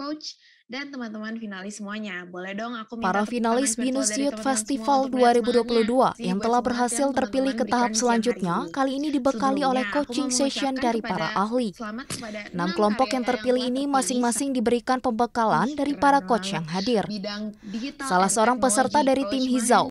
coach, dan teman-teman finalis semuanya. Boleh dong aku minta para finalis Binus Youth Festival 2022 yang telah berhasil terpilih ke tahap selanjutnya, kali ini dibekali oleh coaching session dari para ahli. 6 kelompok yang terpilih ini masing-masing diberikan pembekalan dari para coach yang hadir. Salah seorang peserta dari tim Hizau